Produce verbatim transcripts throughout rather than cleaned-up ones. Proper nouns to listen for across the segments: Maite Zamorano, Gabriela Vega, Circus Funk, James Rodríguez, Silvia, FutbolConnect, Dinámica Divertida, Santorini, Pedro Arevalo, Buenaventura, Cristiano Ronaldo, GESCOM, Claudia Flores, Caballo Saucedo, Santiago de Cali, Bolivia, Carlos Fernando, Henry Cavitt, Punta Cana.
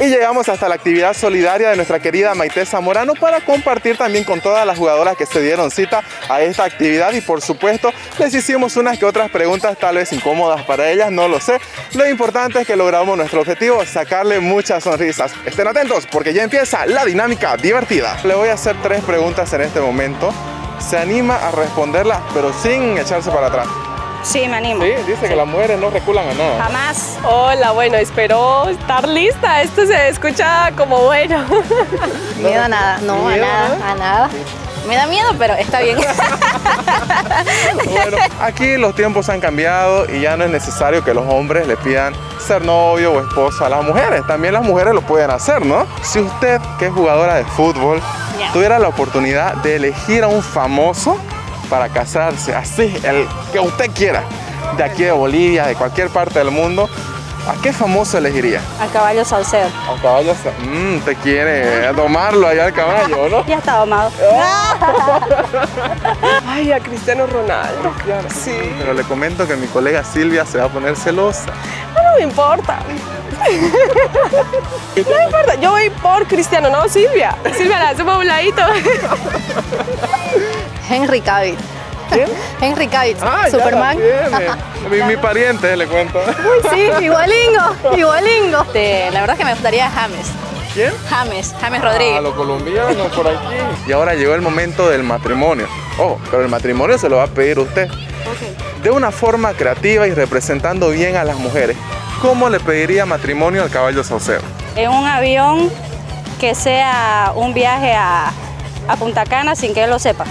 Y llegamos hasta la actividad solidaria de nuestra querida Maite Zamorano para compartir también con todas las jugadoras que se dieron cita a esta actividad, y por supuesto les hicimos unas que otras preguntas tal vez incómodas para ellas, no lo sé. Lo importante es que logramos nuestro objetivo, sacarle muchas sonrisas. Estén atentos porque ya empieza la dinámica divertida. Le voy a hacer tres preguntas en este momento. Se anima a responderlas pero sin echarse para atrás. Sí, me animo. Sí, dice sí. Que las mujeres no reculan a nada. Jamás. Hola, bueno, espero estar lista. Esto se escucha como bueno. No, miedo a nada. No, a nada, nada. A nada. Me da miedo, pero está bien. Bueno, aquí los tiempos han cambiado y ya no es necesario que los hombres le pidan ser novio o esposa a las mujeres. También las mujeres lo pueden hacer, ¿no? Si usted, que es jugadora de fútbol, yeah. tuviera la oportunidad de elegir a un famoso para casarse, así, el que usted quiera, de aquí de Bolivia, de cualquier parte del mundo, ¿a qué famoso elegiría? Al Caballo Saucedo. Al Caballo Saucedo. Mm, te quiere domarlo allá al caballo, ¿no? Ya está domado. Ay, a Cristiano Ronaldo. Cristiano. Sí. Pero le comento que mi colega Silvia se va a poner celosa. No, no me importa. No importa, yo voy por Cristiano, no Silvia. Silvia, la hacemos a un ladito. Henry Cavitt. ¿Quién? Henry Cavitt, ah, Superman. mi, mi pariente, le cuento. Uy, sí, igualingo, igualingo. De, la verdad es que me gustaría James. ¿Quién? James, James Rodríguez. A los colombianos por aquí. Y ahora llegó el momento del matrimonio. Ojo, pero el matrimonio se lo va a pedir usted. Okay. De una forma creativa y representando bien a las mujeres, ¿cómo le pediría matrimonio al Caballo Saucedo? En un avión que sea un viaje a, a Punta Cana sin que él lo sepa.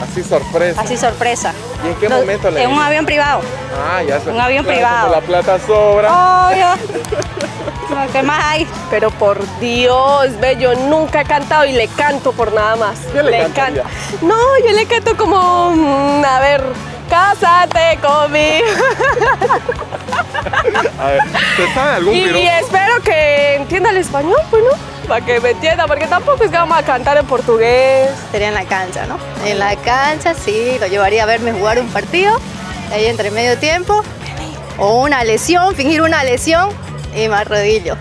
Así sorpresa. Así sorpresa. ¿Y en qué Los, momento le En un avión privado. Ah, ya sé. Un avión claro, privado. La plata sobra. Obvio. ¿Qué más hay? Pero por Dios, ve, yo nunca he cantado y le canto por nada más. Yo le, le canto. No, yo le canto como, mmm, a ver, cásate conmigo. A ver, ¿te sabe algún piropo? Y espero que entienda el español, pues, ¿no? Para que me entienda, porque tampoco es que vamos a cantar en portugués. Sería en la cancha, ¿no? En la cancha, sí, lo llevaría a verme jugar un partido, ahí entre medio tiempo, o una lesión, fingir una lesión, y me arrodillo.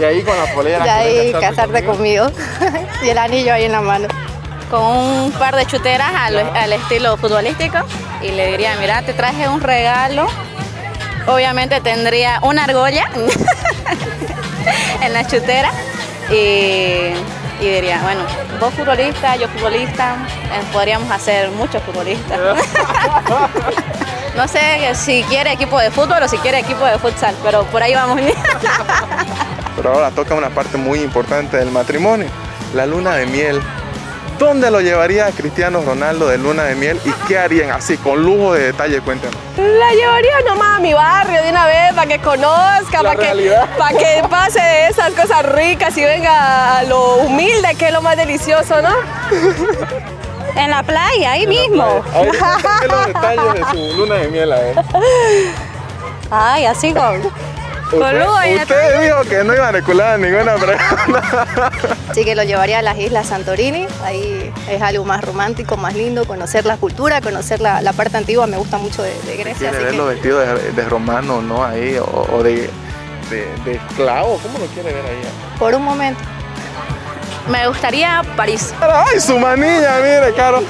Y ahí con la polera. Y ahí casarte conmigo. conmigo. Y el anillo ahí en la mano. Con un par de chuteras al, al estilo futbolístico, y le diría, mira, te traje un regalo. Obviamente tendría una argolla en la chutera. Y, y diría, bueno, vos futbolista, yo futbolista, eh, podríamos hacer muchos futbolistas. No sé si quiere equipo de fútbol o si quiere equipo de futsal, pero por ahí vamos. Pero ahora toca una parte muy importante del matrimonio, la luna de miel. ¿Dónde lo llevaría a Cristiano Ronaldo de luna de miel y qué harían así, con lujo de detalle? Cuéntanos. La llevaría nomás a mi barrio de una vez para que conozca, para que, para que pase de esas cosas ricas y venga a lo humilde, que es lo más delicioso, ¿no? En la playa, ahí en mismo. Playa. Ahí están los detalles de su luna de miel, ¿eh? Ay, así con... Usted, usted dijo que no iba a recular ninguna pregunta. Así que lo llevaría a las islas Santorini, ahí es algo más romántico, más lindo, conocer la cultura, conocer la, la parte antigua, me gusta mucho de, de Grecia. Quiere verlo que... vestido de, de romano, ¿no? Ahí, o, o de, de, de esclavo, ¿cómo lo quiere ver ahí? Por un momento. Me gustaría París. ¡Ay, su manilla! Mire, Caro.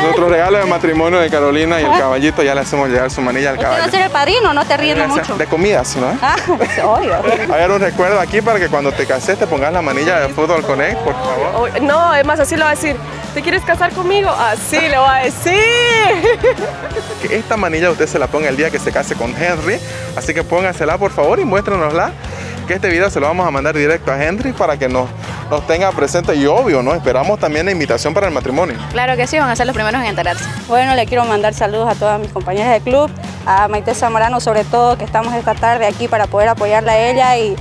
Nuestro regalo de matrimonio de Carolina y el caballito, ya le hacemos llegar su manilla al caballo. ¿Usted no será el padrino? No te ríes mucho. De comidas, ¿no? Ah, obvio. A ver, un recuerdo aquí para que cuando te cases te pongas la manilla de Fútbol Connect, por favor. No, además así lo va a decir. ¿Te quieres casar conmigo? Así le va a decir. Que esta manilla usted se la ponga el día que se case con Henry. Así que póngasela, por favor, y muéstranosla. Que este video se lo vamos a mandar directo a Henry para que nos, nos tenga presente y obvio, ¿no? Esperamos también la invitación para el matrimonio. Claro que sí, van a ser los primeros en enterarse. Bueno, le quiero mandar saludos a todas mis compañeras del club, a Maite Zamorano sobre todo, que estamos esta tarde aquí para poder apoyarla a ella y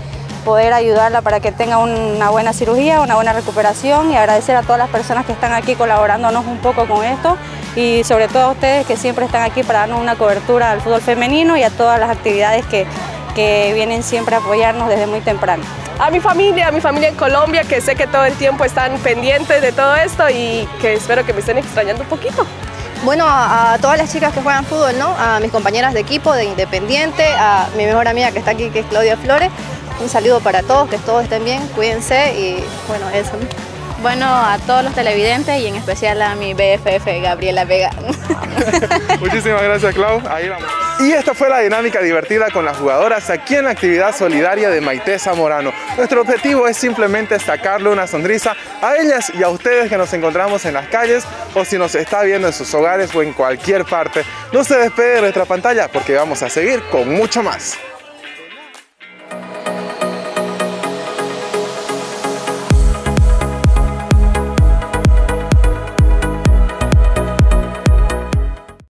poder ayudarla para que tenga una buena cirugía, una buena recuperación, y agradecer a todas las personas que están aquí colaborándonos un poco con esto y sobre todo a ustedes que siempre están aquí para darnos una cobertura al fútbol femenino y a todas las actividades que que vienen siempre a apoyarnos desde muy temprano. A mi familia, a mi familia en Colombia, que sé que todo el tiempo están pendientes de todo esto y que espero que me estén extrañando un poquito. Bueno, a, a todas las chicas que juegan fútbol, ¿no? A mis compañeras de equipo, de Independiente, a mi mejor amiga que está aquí, que es Claudia Flores, Un saludo para todos, que todos estén bien, cuídense y bueno, eso. Bueno, a todos los televidentes y en especial a mi B F F, Gabriela Vega. Muchísimas gracias, Clau. Ahí vamos. Y esta fue la dinámica divertida con las jugadoras aquí en la actividad solidaria de Maite Zamorano. Nuestro objetivo es simplemente sacarle una sonrisa a ellas y a ustedes que nos encontramos en las calles o si nos está viendo en sus hogares o en cualquier parte. No se despegue de nuestra pantalla porque vamos a seguir con mucho más.